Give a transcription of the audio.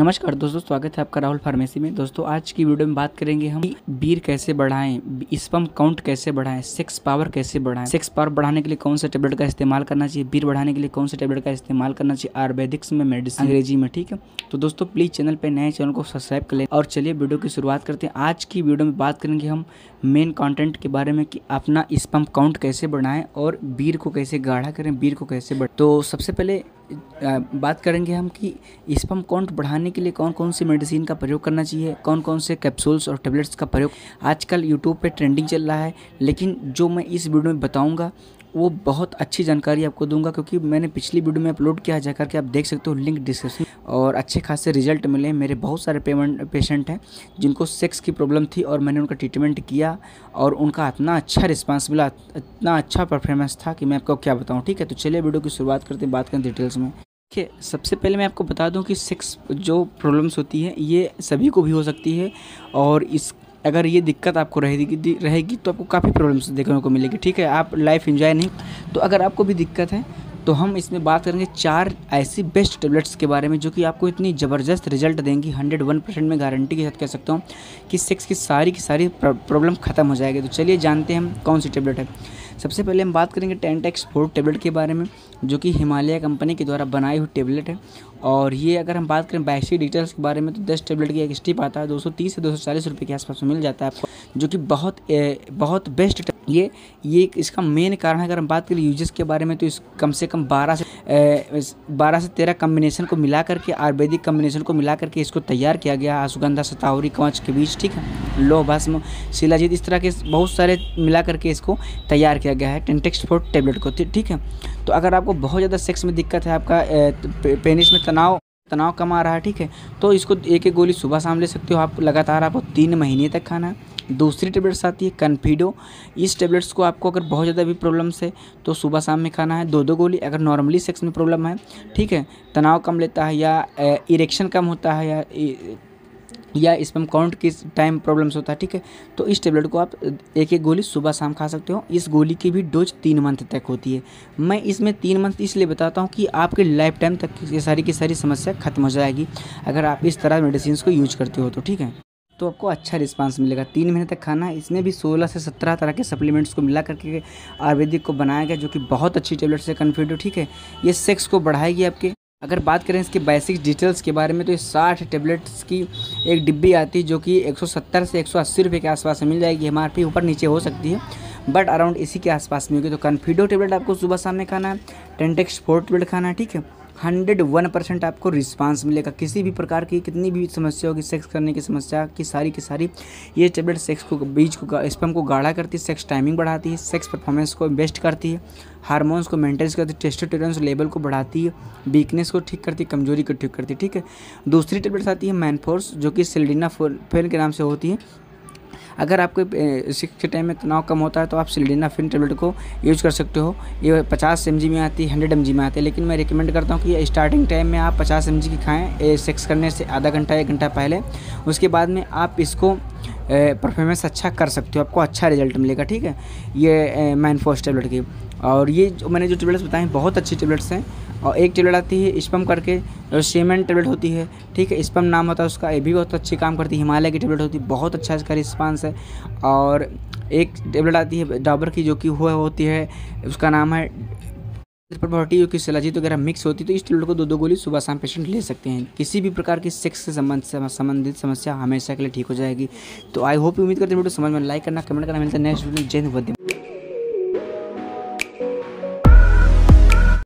नमस्कार दोस्तों, स्वागत है आपका राहुल फार्मेसी में। दोस्तों आज की वीडियो में बात करेंगे हम बीर कैसे बढ़ाएं, स्पम काउंट कैसे बढ़ाएं, सेक्स पावर कैसे बढ़ाएं, सेक्स पावर बढ़ाने के लिए कौन सा टेबलेट का इस्तेमाल करना चाहिए, बीर बढ़ाने के लिए कौन सा टेबलेट का इस्तेमाल करना चाहिए आयुर्वेदिक्स में, मेडिसिन अंग्रेजी में। ठीक है, तो दोस्तों प्लीज चैनल पर नए चैनल को सब्सक्राइब कर लें और चलिए वीडियो की शुरुआत करते हैं। आज की वीडियो में बात करेंगे हम मेन कॉन्टेंट के बारे में कि अपना स्पम काउंट कैसे बढ़ाएं और बीर को कैसे गाढ़ा करें, बीर को कैसे बढ़ाएं। तो सबसे पहले बात करेंगे हम कि स्पम काउंट बढ़ाने के लिए कौन कौन सी मेडिसिन का प्रयोग करना चाहिए, कौन कौन से कैप्सूल्स और टेबलेट्स का प्रयोग। आजकल यूट्यूब पे ट्रेंडिंग चल रहा है, लेकिन जो मैं इस वीडियो में बताऊंगा वो बहुत अच्छी जानकारी आपको दूंगा, क्योंकि मैंने पिछली वीडियो में अपलोड किया है, जाकर के आप देख सकते हो लिंक डिस्क्रिप्शन। और अच्छे खासे रिजल्ट मिले हैं। मेरे बहुत सारे पेशेंट हैं जिनको सेक्स की प्रॉब्लम थी और मैंने उनका ट्रीटमेंट किया और उनका इतना अच्छा रिस्पांस मिला, इतना अच्छा परफॉर्मेंस था कि मैं आपको क्या बताऊँ। ठीक है, तो चलिए वीडियो की शुरुआत करते हैं, बात करें डिटेल्स में। ठीक है, सबसे पहले मैं आपको बता दूँ कि सेक्स जो प्रॉब्लम्स होती है ये सभी को भी हो सकती है, और इस अगर ये दिक्कत आपको रहेगी तो आपको काफ़ी प्रॉब्लम्स देखने को मिलेगी। ठीक है, आप लाइफ एंजॉय नहीं। तो अगर आपको भी दिक्कत है तो हम इसमें बात करेंगे 4 ऐसी बेस्ट टेबलेट्स के बारे में जो कि आपको इतनी ज़बरदस्त रिजल्ट देंगी। 101% में गारंटी के साथ कह सकता हूँ कि सेक्स की सारी प्रॉब्लम ख़त्म हो जाएगी। तो चलिए जानते हैं हम कौन सी टेबलेट है। सबसे पहले हम बात करेंगे टेंटेक्स 4 टेबलेट के बारे में, जो कि हिमालय कंपनी के द्वारा बनाई हुई टेबलेट है। और ये अगर हम बात करें बैसी डिटेल्स के बारे में तो 10 टेबलेट की एक स्टिप आता है, 230 से 240 रुपये के आसपास मिल जाता है आपको, जो कि बहुत बेस्ट। ये इसका मेन कारण है। अगर हम बात करें यूजेस के बारे में तो इस कम से कम 12 से 13 कम्बिनेशन को मिला करके, आयुर्वेदिक कम्बिनेशन को मिला करके इसको तैयार किया गया। अश्वगंधा, सतावरी, कांच के बीज, ठीक है, लोह, भस्म, शिलाजीत, इस तरह के बहुत सारे मिला करके इसको तैयार किया गया है टेंटेक्स 4 टेबलेट को। ठीक है, तो अगर आपको बहुत ज़्यादा सेक्स में दिक्कत है, आपका पेनिस में तनाव कम आ रहा है, ठीक है, तो इसको एक गोली सुबह शाम ले सकते हो आप लगातार। आपको 3 महीने तक खाना है। दूसरी टेबलेट्स आती है कन्फीडो। इस टेबलेट्स को आपको अगर बहुत ज़्यादा भी प्रॉब्लम्स है तो सुबह शाम में खाना है, 2-2 गोली। अगर नॉर्मली सेक्स में प्रॉब्लम है, ठीक है, तनाव कम लेता है या इरेक्शन कम होता है या स्पम काउंट के टाइम प्रॉब्लम्स होता है, ठीक है, तो इस टेबलेट को आप 1-1 गोली सुबह शाम खा सकते हो। इस गोली की भी डोज 3 मंथ तक होती है। मैं इसमें 3 मंथ इसलिए बताता हूँ कि आपके लाइफ टाइम तक ये सारी की सारी समस्या खत्म हो जाएगी अगर आप इस तरह मेडिसिन को यूज करते हो तो। ठीक है, तो आपको अच्छा रिस्पांस मिलेगा। 3 महीने तक खाना है। इसमें भी 16 से 17 तरह के सप्लीमेंट्स को मिला करके आयुर्वेदिक को बनाया गया, जो कि बहुत अच्छी टेबलेट्स है कन्फीडो। ठीक है, ये सेक्स को बढ़ाएगी आपके। अगर बात करें इसके बेसिक डिटेल्स के बारे में तो ये 60 टेबलेट्स की एक डिब्बी आती है, जो कि 170 से 180 रुपये के आसपास मिल जाएगी। MRP ऊपर नीचे हो सकती है, बट अराउंड इसी के आसपास में होगी। तो कन्फीडो टेबलेट आपको सुबह शाम में खाना है, टेंटेक्स 4 टेबलेट खाना है। ठीक है, 101% आपको रिस्पांस मिलेगा। किसी भी प्रकार की कितनी भी समस्या होगी, सेक्स करने की समस्या की सारी ये टेबलेट सेक्स को, बीज को, स्पम को गाढ़ा करती है, सेक्स टाइमिंग बढ़ाती है, सेक्स परफॉर्मेंस को बेस्ट करती है, हार्मोन्स को मेंटेन करती है, टेस्टोस्टेरोन लेवल को बढ़ाती है, वीकनेस को ठीक करती है, कमजोरी को ठीक करती है। ठीक है, दूसरी टेबलेट्स आती है मैनफोर्स, जो कि सिल्डेनाफिल के नाम से होती है। अगर आपके सेक्स के टाइम में तनाव कम होता है तो आप सिल्डेनाफिल टेबलेट को यूज़ कर सकते हो। ये 50 mg में आती है, 100 mg में आती है, लेकिन मैं रिकमेंड करता हूँ कि स्टार्टिंग टाइम में आप 50 mg की खाएँ सेक्स करने से आधा घंटा 1 घंटा पहले। उसके बाद में आप इसको परफॉर्मेंस अच्छा कर सकते हो, आपको अच्छा रिजल्ट मिलेगा। ठीक है, ये मैनफोर्स टेबलेट की। और ये जो मैंने जो टेबलेट्स बताएं बहुत अच्छी टेबलेट्स हैं। और एक टेबलेट आती है स्पम करके, सीमेंट टेबलेट होती है, ठीक है, स्पम नाम होता है उसका, ये भी बहुत अच्छी काम करती है। हिमालय की टेबलेट होती है, बहुत अच्छा इसका रिस्पांस है। और एक टेबलेट आती है डाबर की, जो कि होती है, उसका नाम है प्रवर्टी, जो कि शिलाजीत वगैरह मिक्स होती है। तो इस टेबलेट को 2-2 गोली सुबह शाम पेशेंट ले सकते हैं। किसी भी प्रकार की सेक्स से संबंधित समस्या हमेशा के लिए ठीक हो जाएगी। तो आई होप, उम्मीद करते हैं वीडियो समझ में। लाइक करना, कमेंट करना। मिलता है नेक्स्ट वीडियो। जय हिंद, वंदे मातरम।